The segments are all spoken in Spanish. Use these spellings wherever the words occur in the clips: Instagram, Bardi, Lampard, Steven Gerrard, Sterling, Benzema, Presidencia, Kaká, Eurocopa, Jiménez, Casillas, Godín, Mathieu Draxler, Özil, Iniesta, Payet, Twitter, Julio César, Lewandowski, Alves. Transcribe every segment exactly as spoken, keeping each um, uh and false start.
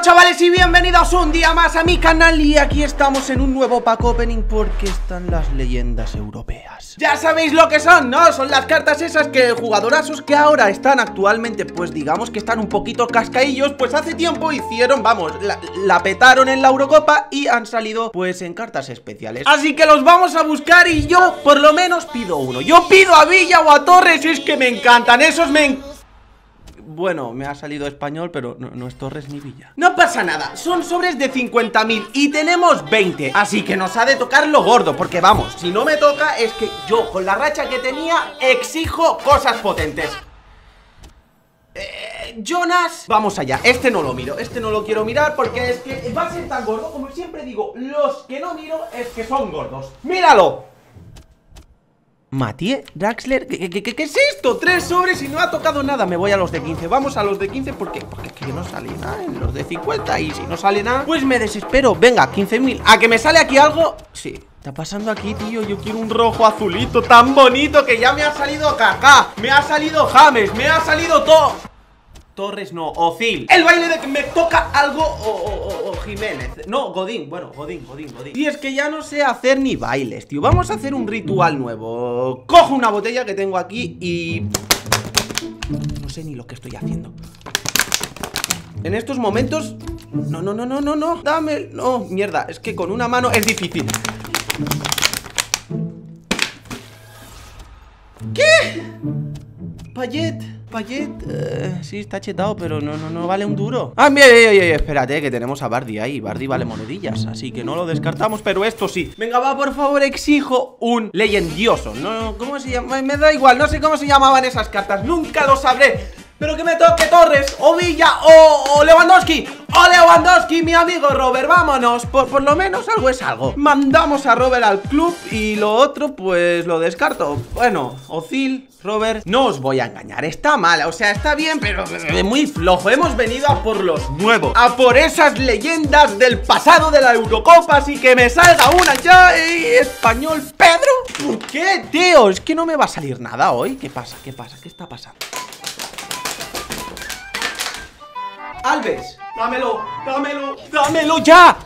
Hola chavales y bienvenidos un día más a mi canal. Y aquí estamos en un nuevo pack opening porque están las leyendas europeas. Ya sabéis lo que son, ¿no? Son las cartas esas que jugadorazos que ahora están actualmente, pues digamos que están un poquito cascaillos. Pues hace tiempo hicieron, vamos, la, la petaron en la Eurocopa y han salido pues en cartas especiales. Así que los vamos a buscar y yo por lo menos pido uno. Yo pido a Villa o a Torres, es que me encantan, esos me encantan. Bueno, me ha salido español, pero no, no es Torres ni Villa. No pasa nada, son sobres de cincuenta mil y tenemos veinte. Así que nos ha de tocar lo gordo, porque vamos, si no me toca es que yo con la racha que tenía exijo cosas potentes. eh, Jonas, vamos allá, este no lo miro, este no lo quiero mirar porque es que va a ser tan gordo. Como siempre digo, los que no miro es que son gordos. ¡Míralo! Mathieu Draxler, ¿qué, qué, qué, ¿qué es esto? Tres sobres y no ha tocado nada. Me voy a los de quince, vamos a los de quince porque, porque es que no sale nada en los de cincuenta. Y si no sale nada, pues me desespero. Venga, quince mil, ¿a que me sale aquí algo? Sí. Está pasando aquí, tío, yo quiero un rojo azulito tan bonito que ya me ha salido Kaká, me ha salido James, me ha salido todo. Torres no, Ozil. El baile de que me toca algo o, o, o, o Jiménez. No, Godín, bueno, Godín, Godín, Godín. Y es que ya no sé hacer ni bailes, tío. Vamos a hacer un ritual nuevo. Cojo una botella que tengo aquí y... no sé ni lo que estoy haciendo. En estos momentos... No, no, no, no, no, no. Dame... No, mierda, es que con una mano es difícil. ¿Qué? Payet... Payet, uh, sí, está chetado, pero no, no, no vale un duro. Ah, mira, mira, mira, espérate, que tenemos a Bardi ahí. Bardi vale monedillas, así que no lo descartamos. Pero esto sí, venga, va, por favor, exijo un leyendioso. No, ¿cómo se llama? Me da igual, no sé cómo se llamaban esas cartas, nunca lo sabré. Pero que me toque Torres, o Villa, o, o Lewandowski. ¡O Lewandowski, mi amigo Robert! Vámonos, por, por lo menos algo es algo. Mandamos a Robert al club y lo otro, pues lo descarto. Bueno, Ozil, Robert, no os voy a engañar, está mal, o sea, está bien, pero es muy flojo. Hemos venido a por los nuevos, a por esas leyendas del pasado de la Eurocopa, así que me salga una ya. eh, Español, Pedro. ¿Por qué, tío? Es que no me va a salir nada hoy. ¿Qué pasa? ¿Qué pasa? ¿Qué está pasando? Alves, dámelo, dámelo, dámelo ya.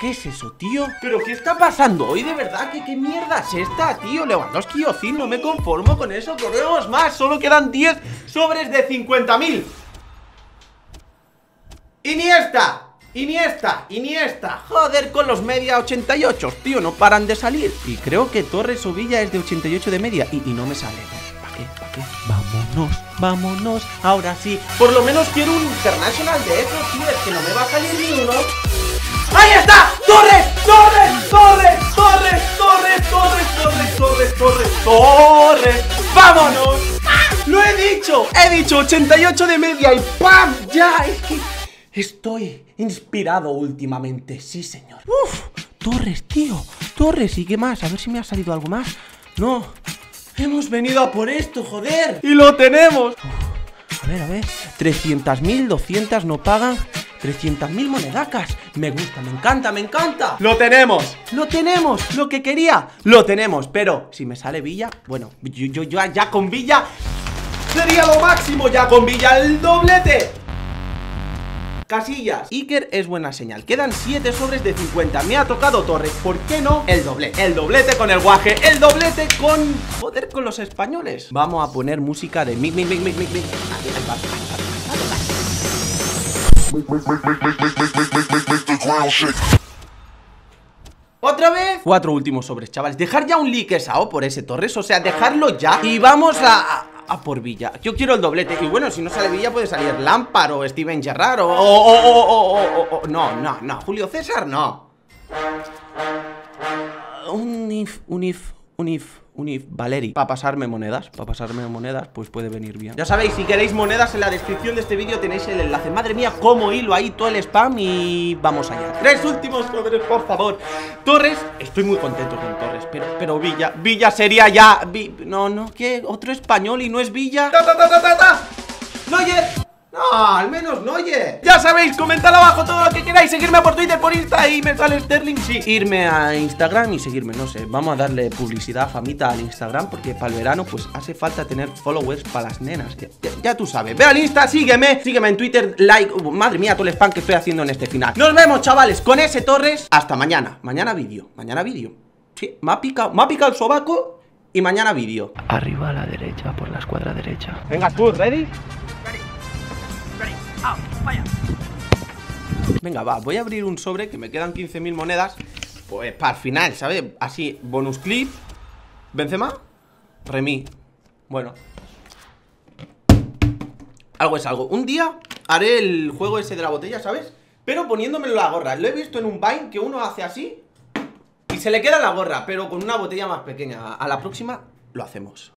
¿Qué es eso, tío? ¿Pero qué está pasando hoy, de verdad? ¿Qué, qué mierda es esta, tío? Lewandowski, Ozil, no me conformo con eso. Corremos más, solo quedan diez sobres de cincuenta mil. Iniesta, Iniesta, Iniesta. Joder, con los media ochenta y ocho, tío, no paran de salir. Y creo que Torres o Villa es de ochenta y ocho de media y, y no me sale. ¿Para qué? ¿Para qué? Vámonos, vámonos, ahora sí. Por lo menos quiero un internacional de esos, tío, es que no me va a salir ni uno. ¡Ahí está! ¡Torres! ¡Torres! ¡Torres! ¡Torres! ¡Torres! ¡Torres! ¡Torres! ¡Torres! ¡Torres! ¡Vámonos! ¡Ah! ¡Lo he dicho! He dicho ochenta y ocho de media y ¡pam! ¡Ya! Es que estoy inspirado últimamente, sí señor. ¡Uf! Torres, tío, Torres, ¿y qué más? A ver si me ha salido algo más. No... hemos venido a por esto, joder. Y lo tenemos. Uf, a ver, a ver, trescientas mil, doscientas no pagan, trescientas mil monedacas. Me gusta, me encanta, me encanta. Lo tenemos, lo tenemos, lo que quería. Lo tenemos, pero si me sale Villa, bueno, yo, yo, yo ya con Villa sería lo máximo. Ya con Villa el doblete. Casillas, Iker es buena señal. Quedan siete sobres de cincuenta. Me ha tocado Torres, ¿por qué no? El doblete, el doblete con el guaje, el doblete con... joder, con los españoles. Vamos a poner música de mic, mic, mic, mic, mic, mic. ¿Otra vez? Cuatro últimos sobres, chavales. Dejar ya un like sao por ese Torres, o sea, dejarlo ya. Y vamos a... a por Villa, yo quiero el doblete. Y bueno, si no sale Villa puede salir Lampard o Steven Gerrard o... o, o, o, o, o, o no, no, no, Julio César no. Un if, un if, un if, un if, Valeri. Para pasarme monedas, para pasarme monedas, pues puede venir bien. Ya sabéis, si queréis monedas en la descripción de este vídeo tenéis el enlace. Madre mía, cómo hilo ahí todo el spam y vamos allá. Tres últimos poderes, por favor. Torres, estoy muy contento con Torres, pero, pero Villa, Villa sería ya... Vi... No, no, ¿qué? ¿Otro español y no es Villa? ¡Ta, ta, ta, ta, ta, ta! ¡No, yes! ¡No! Ah, al menos no, oye. Ya sabéis, comentad abajo todo lo que queráis. Seguirme por Twitter, por Insta, y me sale Sterling. Sí, irme a Instagram y seguirme, no sé. Vamos a darle publicidad, famita al Instagram, porque para el verano pues hace falta tener followers para las nenas. Ya, ya, ya tú sabes. Ve al Insta, sígueme. Sígueme en Twitter, like. Uh, madre mía, todo el spam que estoy haciendo en este final. Nos vemos, chavales, con ese Torres. Hasta mañana. Mañana vídeo. Mañana vídeo. Sí, me ha picado, me ha picado el sobaco. Y mañana vídeo. Arriba a la derecha, por la escuadra derecha. Venga, tú, ¿ready? Ready. Ready. Ah, vaya. Venga, va, voy a abrir un sobre que me quedan quince mil monedas. Pues para el final, ¿sabes? Así, bonus clip. Benzema. Remi. Bueno. Algo es algo. Un día haré el juego ese de la botella, ¿sabes? Pero poniéndomelo la gorra. Lo he visto en un Vine que uno hace así. Se le queda la gorra, pero con una botella más pequeña. A la próxima lo hacemos.